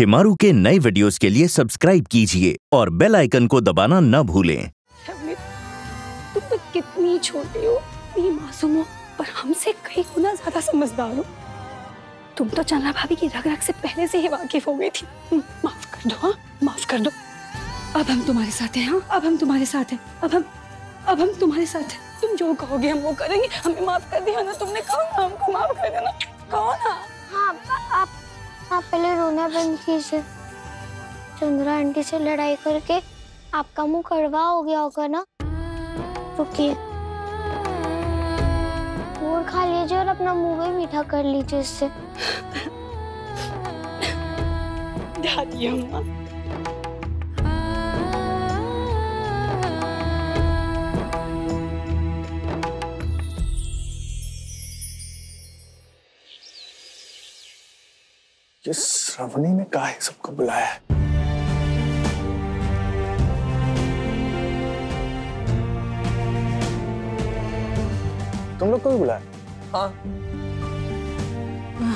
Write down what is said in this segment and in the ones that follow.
चिमारू के नए वीडियोस के लिए सब्सक्राइब कीजिए और बेल आइकन को दबाना न भूलें। तुम तो कितनी छोटी हो, इतनी मासूम हो, पर हमसे कई गुना ज्यादा समझदार हो। तुम तो चंद्रा भाभी की रग रग से पहले से ही वाकिफ हो गई थी। माफ कर दो, हाँ माफ कर दो। अब हम तुम्हारे साथ हैं, हाँ अब हम तुम्हारे साथ हैं, अब हम तुम्हारे साथ हैं। तुम जो कहोगे हम वो करेंगे। हमें माफ कर देना, तुमने कहा ना, हमको माफ कर देना, कहो ना। हाँ आप पहले रोना बंद कीजिए। चंद्रा आंटी से लड़ाई करके आपका मुंह कड़वा हो गया होगा ना। रुकिए और खा लीजिए और अपना मुंह भी मीठा कर लीजिए। इससे दादी अम्मा श्रावणी ने काहे सबको बुलाया है? तुम लोग को भी बुलाया? हाँ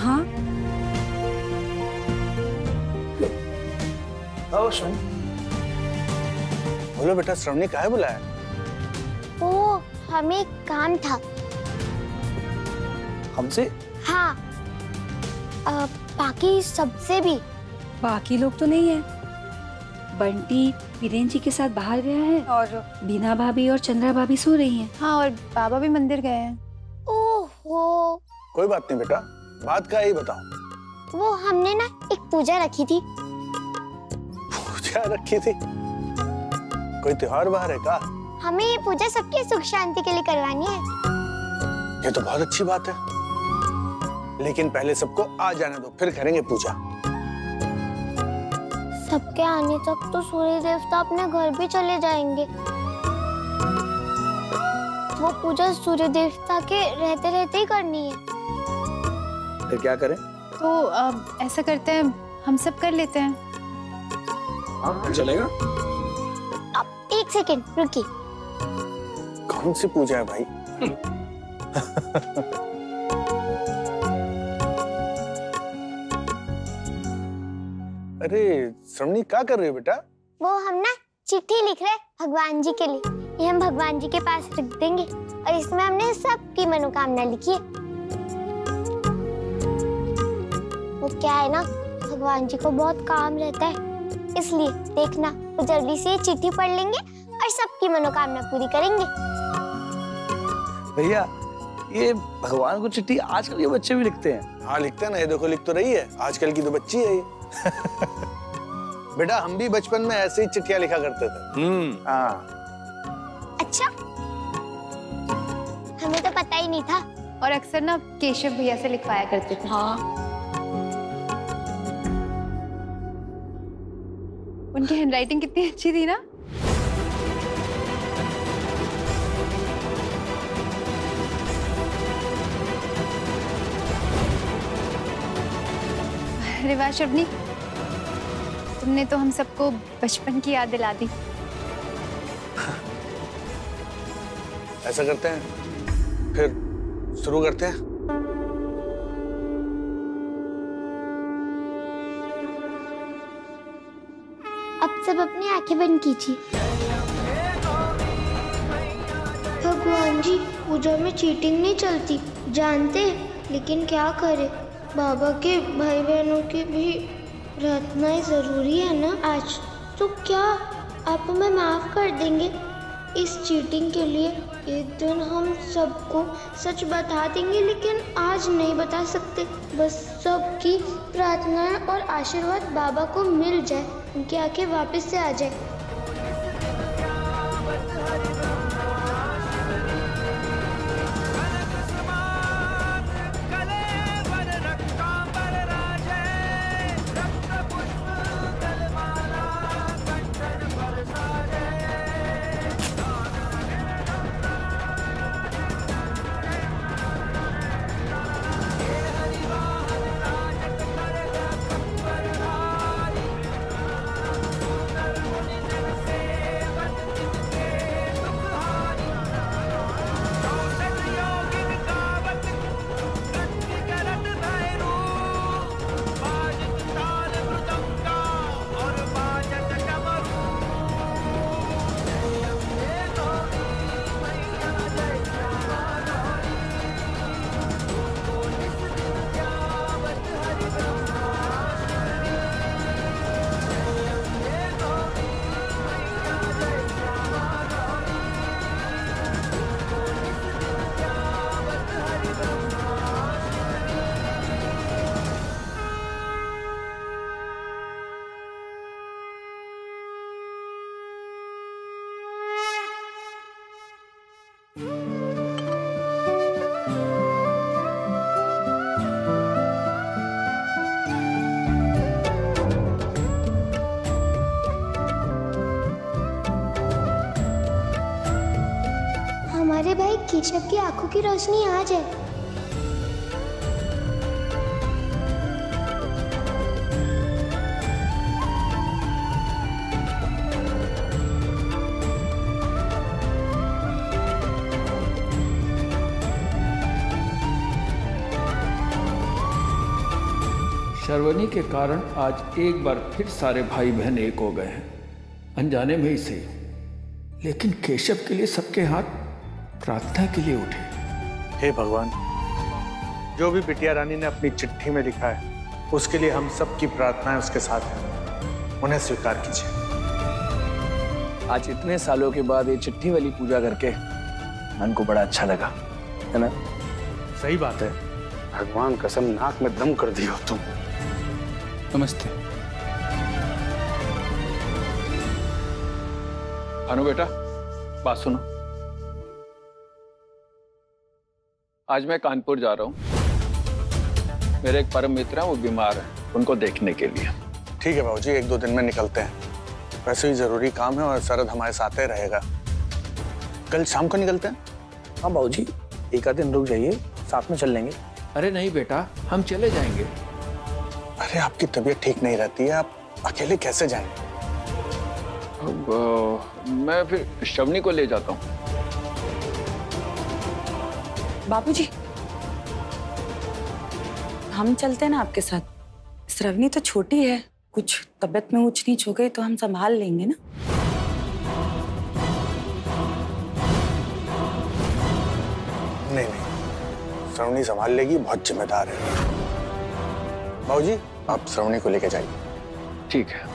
हाँ। आओ सुन, बोलो बेटा, श्रावणी काहे बुलाया? वो हमें काम था। हमसे? हाँ, बाकी सबसे भी। बाकी लोग तो नहीं है। बंटी वीरेन जी के साथ बाहर गया है और बीना भाभी और चंद्रा भाभी सो रही हैं। हाँ, और बाबा भी मंदिर गए हैं। ओहो, कोई बात नहीं बेटा, बात का ही बताओ। वो हमने ना एक पूजा रखी थी। पूजा रखी थी? कोई त्योहार बाहर है क्या? हमें ये पूजा सबके सुख शांति के लिए करवानी है। ये तो बहुत अच्छी बात है, लेकिन पहले सबको आ जाने दो, फिर करेंगे पूजा। सबके आने तक तो सूर्य देवता अपने घर भी चले जाएंगे। वो पूजा सूर्य देवता के रहते रहते ही करनी है। फिर क्या करें? तो ऐसा करते हैं, हम सब कर लेते हैं। हाँ चलेगा। अब एक सेकेंड रुकिए। कौन सी पूजा है भाई? अरे श्रावणी क्या कर रहे हो बेटा? वो हम ना चिट्ठी लिख रहे भगवान जी के लिए। ये हम भगवान जी के पास रख देंगे और इसमें हमने सबकी मनोकामना लिखी है। वो क्या है ना, भगवान जी को बहुत काम रहता है, इसलिए देखना वो जल्दी से चिट्ठी पढ़ लेंगे और सबकी मनोकामना पूरी करेंगे। भैया ये भगवान को चिट्ठी आजकल के बच्चे भी लिखते हैं। हाँ लिखते हैं ना, ये देखो लिख तो रही है, आजकल की तो बच्ची है ये। बेटा हम भी बचपन में ऐसे ही चिट्ठियां लिखा करते थे। हाँ। अच्छा, हमें तो पता ही नहीं था। और अक्सर ना केशव भैया से लिखवाया करते थे। हाँ। उनकी हैंडराइटिंग कितनी अच्छी थी ना। रिवा, शर्मनी, तुमने तो हम सबको बचपन की याद दिला दी। ऐसा करते हैं, फिर शुरू करते हैं। अब सब अपनी आंखें बंद कीजिए। भगवान जी, पूजा में चीटिंग नहीं चलती जानते, लेकिन क्या करे, बाबा के भाई बहनों की भी प्रार्थनाएं जरूरी है ना। आज तो क्या आप हमें माफ कर देंगे इस चीटिंग के लिए? एक दिन हम सबको सच बता देंगे, लेकिन आज नहीं बता सकते। बस सबकी प्रार्थनाएं और आशीर्वाद बाबा को मिल जाए, उनकी आंखें वापस से आ जाए। हमारे भाई केशव की आंखों की रोशनी आज है। शर्मनी के कारण आज एक बार फिर सारे भाई बहन एक हो गए हैं, अनजाने में ही सही, लेकिन केशव के लिए सबके हाथ प्रार्थना के लिए उठे। हे भगवान, जो भी बिटिया रानी ने अपनी चिट्ठी में लिखा है उसके लिए हम सबकी प्रार्थनाएं उसके साथ हैं, उन्हें स्वीकार कीजिए। आज इतने सालों के बाद ये चिट्ठी वाली पूजा करके मन को बड़ा अच्छा लगा, है ना? सही बात है। भगवान कसम, नाक में दम कर दिया तुम। नमस्ते। भानु बेटा, बात सुनो, आज मैं कानपुर जा रहा हूँ। मेरे एक परम मित्र हैं, वो बीमार हैं, उनको देखने के लिए। ठीक है बाबूजी, 1-2 दिन में निकलते हैं। वैसे भी जरूरी काम है और शरद हमारे साथ ही रहेगा। कल शाम को निकलते हैं। हाँ बाबूजी, 1-2 दिन रुक जाइए, साथ में चल लेंगे। अरे नहीं बेटा, हम चले जाएंगे। अरे आपकी तबीयत ठीक नहीं रहती है, आप अकेले कैसे जाएंगे? मैं फिर शर्मनी को ले जाता हूँ। बाबूजी, हम चलते हैं ना आपके साथ। श्रावणी तो छोटी है, कुछ तबीयत में ऊंच नीच हो गई तो हम संभाल लेंगे ना। नहीं नहीं, श्रावणी संभाल लेगी, बहुत जिम्मेदार है। बाबूजी, आप श्रावणी को लेकर जाइए। ठीक है।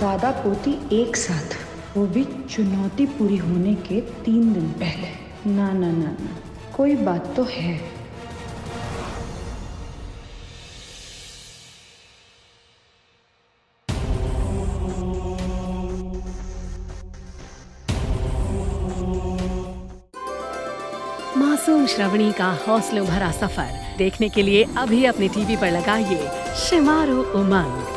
दादा पोती एक साथ, वो भी चुनौती पूरी होने के 3 दिन पहले। ना ना ना ना, कोई बात तो है। मासूम श्रावणी का हौसलों भरा सफर देखने के लिए अभी अपने टीवी पर लगाइए चिमारू उमंग।